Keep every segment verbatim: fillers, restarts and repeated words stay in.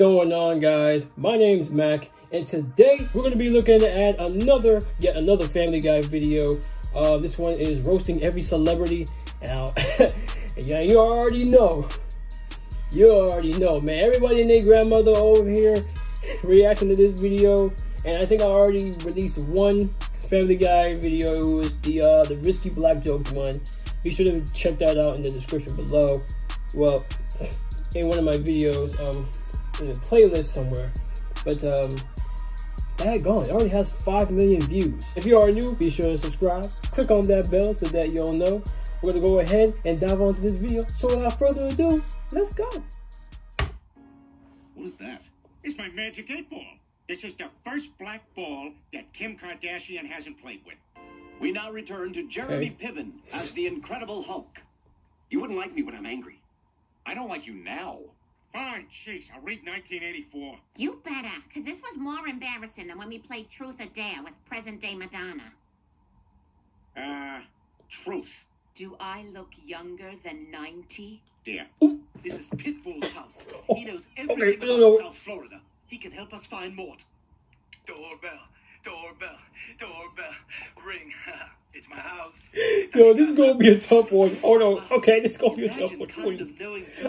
going on, guys? My name's Mac, and today we're going to be looking at another yet another Family Guy video. Uh this one is roasting every celebrity. Now yeah, you already know you already know man, everybody and their grandmother over here reacting to this video. And I think I already released one Family Guy video. It was the uh the risky black jokes one. Be sure to check that out in the description below. Well, in one of my videos, um, in a playlist somewhere, but um, daggone, it already has five million views. If you are new, be sure to subscribe, click on that bell so that you'll know. We're gonna go ahead and dive onto this video, so without further ado, let's go. What is that? It's my magic eight ball. This is the first black ball that Kim Kardashian hasn't played with. We now return to Jeremy okay. Piven as the Incredible Hulk. You wouldn't like me when I'm angry. I don't like you now. Fine, jeez, I'll read nineteen eighty-four. You better, because this was more embarrassing than when we played Truth or Dare with present-day Madonna. Uh, truth. Do I look younger than ninety? Dare. This is Pitbull's house. He knows everything okay. about South Florida. He can help us find Mort. Doorbell. Doorbell, doorbell, ring. It's my house. Yo, this is gonna be a tough one. Oh no, okay, this is gonna be a tough one.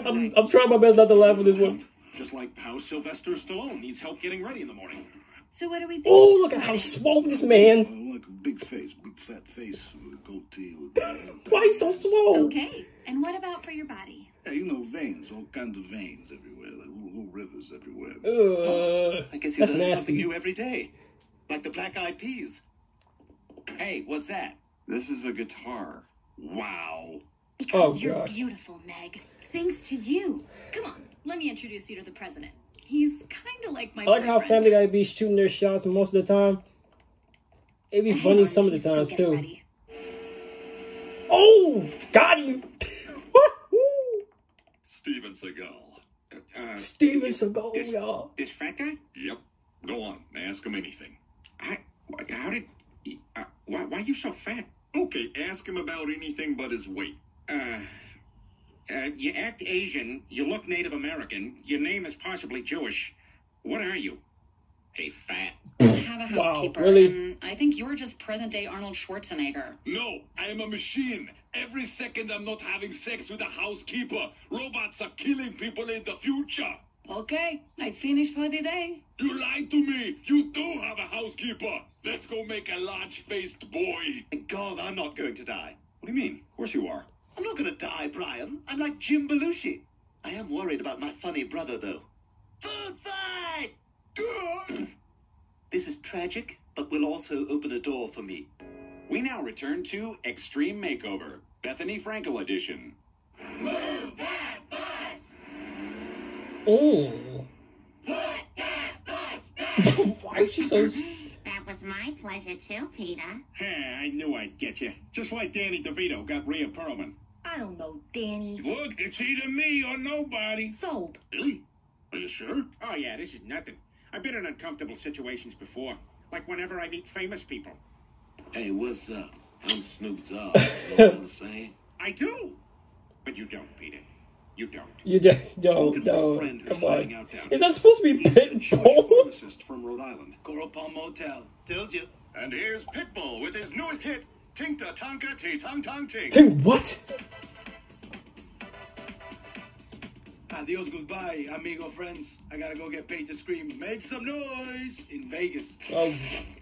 I'm, I'm trying my best not to laugh at this one. Just like how Sylvester Stallone needs help getting ready in the morning. So what do we think? Oh, look at how small this man. I like a big face, big fat face, gold teeth. Why are you so small? Okay, and what about for your body? Yeah, you know, veins, all kinds of veins everywhere, like little rivers everywhere. Uh, I guess he learns something new every day. Like the Black Eyed Peas. Hey, what's that? This is a guitar. Wow. Because oh, you're gosh. beautiful, Meg. Thanks to you. Come on, let me introduce you to the president. He's kind of like my I like boyfriend. How Family Guy be shooting their shots most of the time. It'd be funny some of the times, too. Ready. Oh, got him. Steven Seagal. Uh, Steven Seagal, y'all. This fat guy? Yep. Go on, ask him anything. I, how did, he, uh, why, why are you so fat? Okay, ask him about anything but his weight. Uh, uh, you act Asian, you look Native American, your name is possibly Jewish. What are you? A fat. I have a housekeeper. Wow, really? And I think you're just present-day Arnold Schwarzenegger. No, I am a machine. Every second I'm not having sex with a housekeeper. Robots are killing people in the future. Okay, I finished for the day. You lied to me. You do have a housekeeper. Let's go make a large-faced boy. Thank God, I'm not going to die. What do you mean? Of course you are. I'm not going to die, Brian. I'm like Jim Belushi. I am worried about my funny brother, though. Food fight! This is tragic, but will also open a door for me. We now return to Extreme Makeover, Bethany Frankel edition. Move that bus! Oh. Put that bus back. Why is she so... That was my pleasure too, Peter. Hey, I knew I'd get you. Just like Danny DeVito got Rhea Perlman. I don't know, Danny. Look, it's either me or nobody. Sold. Really? Are you sure? Oh, yeah, this is nothing. I've been in uncomfortable situations before. Like whenever I meet famous people. Hey, what's up? I'm Snoop Dogg. You know what I'm saying? I do. But you don't, Peter. You don't. You don't. No, no. Come on. Out down. Is that supposed to be Pitbull? Pharmacist from Rhode Island. Goropal Motel. Told you. And here's Pitbull with his newest hit, Tink Da Tonka T Tong Tong Ting. Ting what? Adios, goodbye, amigo friends. I gotta go get paid to scream. Make some noise in Vegas. Oh,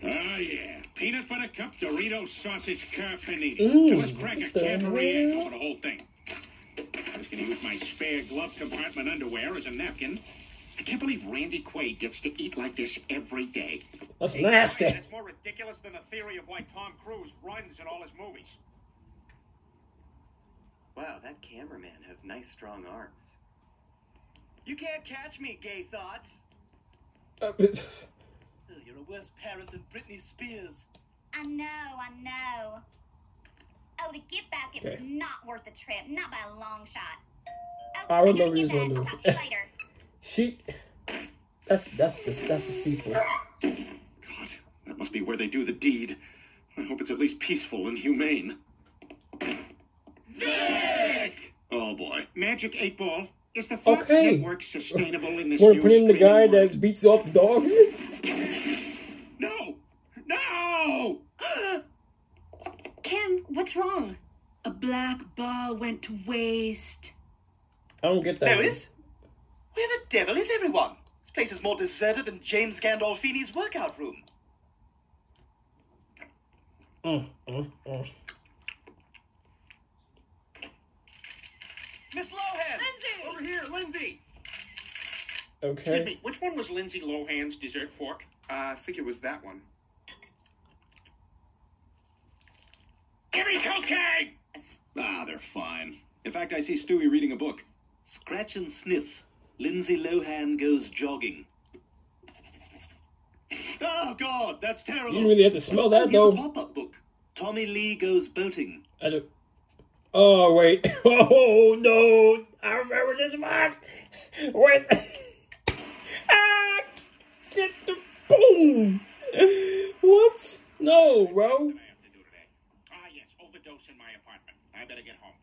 oh yeah. Peanut butter cup, Dorito sausage, carpanini. There was cracker, Campari, over the whole thing. I can use my spare glove compartment underwear as a napkin. I can't believe Randy Quaid gets to eat like this every day. That's hey, nasty. That's more ridiculous than the theory of why Tom Cruise runs in all his movies. Wow, that cameraman has nice strong arms. You can't catch me, gay thoughts. Uh, oh, you're a worse parent than Britney Spears. I know, I know. Oh, the gift basket okay. was not worth the trip, not by a long shot. Oh, I remember this one. I'll talk to you later. She, that's that's the that's the sequel. God, that must be where they do the deed. I hope it's at least peaceful and humane. Vic! Oh boy, magic eight ball. Is the Fox okay. Network sustainable in this We're new putting the guy world? That beats up dogs? No! No! Kim, what's wrong? A black bar went to waste. I don't get that. Lois? Where the devil is everyone? This place is more deserted than James Gandolfini's workout room. Mm, mm, mm. Miss Lohan! Lindsay! Over here, Lindsay! Okay. Excuse me, which one was Lindsay Lohan's dessert fork? Uh, I think it was that one. Give me cocaine! Ah, they're fine. In fact, I see Stewie reading a book. Scratch and sniff. Lindsay Lohan goes jogging. Oh, God, that's terrible. You didn't really have to smell that, oh, though. Here's a pop-up book. Tommy Lee goes boating. I don't... Oh, wait. Oh, no. I remember this one. Wait. Ah! Get the... Boom! What? No, bro. Ah, yes. Overdose in my apartment. I better get home.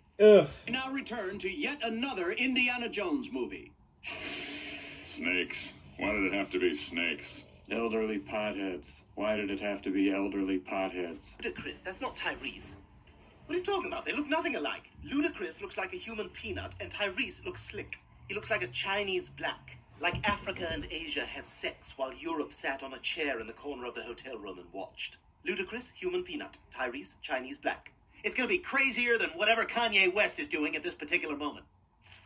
Ugh. We now return to yet another Indiana Jones movie. Snakes. Why did it have to be snakes? Elderly potheads. Why did it have to be elderly potheads? Ludacris, that's not Tyrese. What are you talking about? They look nothing alike. Ludacris looks like a human peanut, and Tyrese looks slick. He looks like a Chinese black. Like Africa and Asia had sex while Europe sat on a chair in the corner of the hotel room and watched. Ludacris, human peanut. Tyrese, Chinese black. It's gonna be crazier than whatever Kanye West is doing at this particular moment.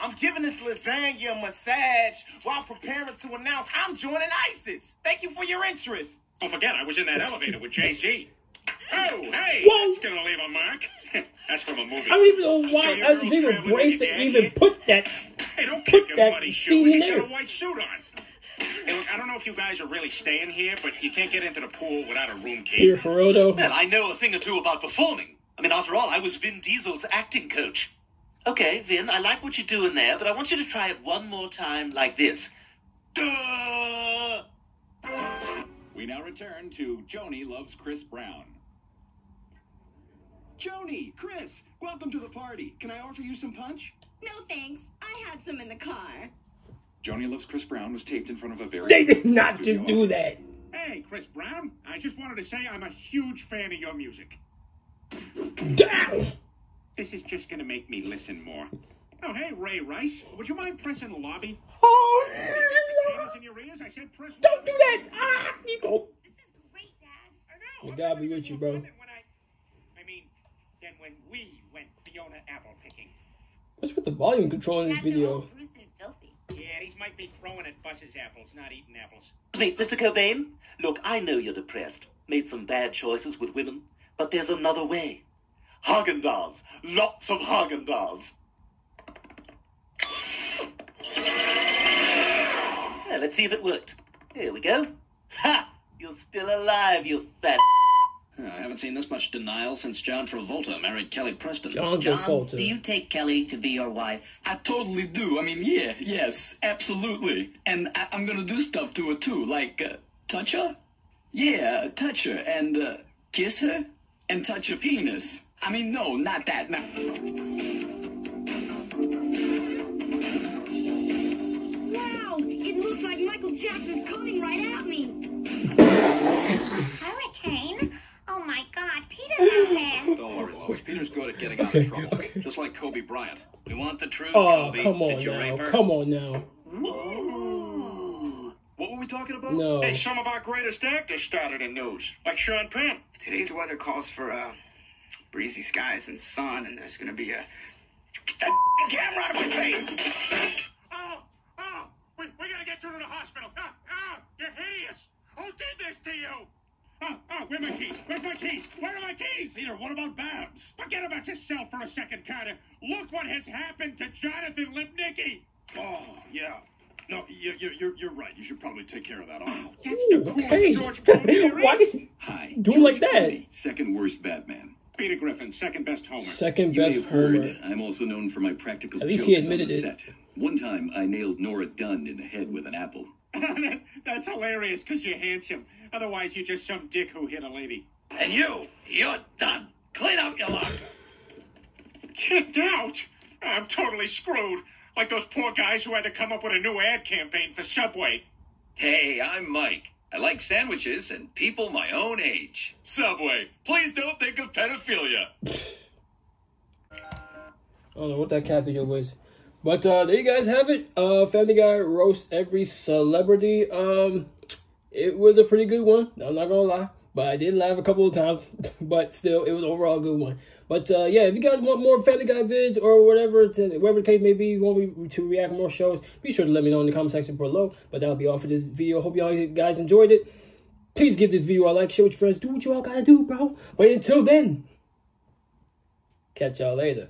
I'm giving this lasagna a massage while preparing to announce I'm joining ISIS. Thank you for your interest. Don't forget, I was in that elevator with Jay-Z. Oh, hey, Whoa. That's gonna leave a mark. That's from a movie. I don't even know why I was even brave to even here. Put that. Hey, don't put kick that buddy's shoes. He's got a white suit on. Hey, look, I don't know if you guys are really staying here, but you can't get into the pool without a room key. Here for Odo. Well, I know a thing or two about performing. I mean, after all, I was Vin Diesel's acting coach. Okay, Vin, I like what you're doing there, but I want you to try it one more time like this. Duh! We now return to Joni Loves Chris Brown. Joni, Chris, welcome to the party. Can I offer you some punch? No, thanks. I had some in the car. Joni Loves Chris Brown was taped in front of a very... They did not just do that. Hey, Chris Brown, I just wanted to say I'm a huge fan of your music. Down. This is just gonna make me listen more. Oh, hey, Ray Rice, would you mind pressing the lobby? Oh, yeah. In your ears? I said press Don't lobby. Do that! Ah, you know. This is great, Dad. I know. God be with you, bro. When I, I mean, then when we went Fiona Apple picking. What's with the volume control in this video? Yeah, these might be throwing at buses apples, not eating apples. Wait, Mister Cobain, look, I know you're depressed. Made some bad choices with women. But there's another way. Haagen-Dazs. Lots of Haagen-Dazs. Yeah, let's see if it worked. Here we go. Ha! You're still alive, you fat. I haven't seen this much denial since John Travolta married Kelly Preston. John Travolta. John, do you take Kelly to be your wife? I totally do. I mean, yeah, yes, absolutely. And I I'm gonna do stuff to her too, like uh, touch her? Yeah, touch her and uh, kiss her? And touch your penis. I mean, no, not that. No. Wow, it looks like Michael Jackson's coming right at me. Hurricane? Oh my God, Peter's out there. Don't worry, Lois. Peter's good at getting okay, out of trouble, okay. Just like Kobe Bryant. We want the truth, oh, Kobe. Come on Did you now. Rape her? Come on now. Ooh. What were we talking about? No. Hey, some of our greatest actors started in news, like Sean Penn. Today's weather calls for uh, breezy skies and sun, and there's gonna be a. Get that camera out of my face! Oh, oh, we, we gotta get you to the hospital. Ah, ah, you're hideous. Who did this to you? Oh, oh, where are my keys? Where's my keys? Where are my keys? Peter, what about Babs? Forget about yourself for a second, Carter. Look what has happened to Jonathan Lipnicki. Oh, yeah. No, you're, you're, you're right. You should probably take care of that. Oh, that's the coolest hey. George Clooney there is. Hi, do George like that. Clooney, second worst Batman. Peter Griffin, second best Homer. Second best you may have Homer. Heard, I'm also known for my practical At least jokes he admitted on the set. It. One time, I nailed Nora Dunn in the head with an apple. that, that's hilarious, because you're handsome. Otherwise, you're just some dick who hit a lady. And you, you're done. Clean out your locker. Kicked out? I'm totally screwed. Like those poor guys who had to come up with a new ad campaign for Subway. Hey, I'm Mike. I like sandwiches and people my own age. Subway, please don't think of pedophilia. I don't know what that cat video was. But uh, there you guys have it. Uh, Family Guy roasts every celebrity. Um, it was a pretty good one. I'm not going to lie. But I did laugh a couple of times. But still, it was overall a good one. But uh, yeah, if you guys want more Family Guy vids or whatever, to, whatever the case may be, you want me to react more shows, be sure to let me know in the comment section below. But that'll be all for this video. Hope y'all guys enjoyed it. Please give this video a like, share with your friends. Do what y'all got to do, bro. But until then, catch y'all later.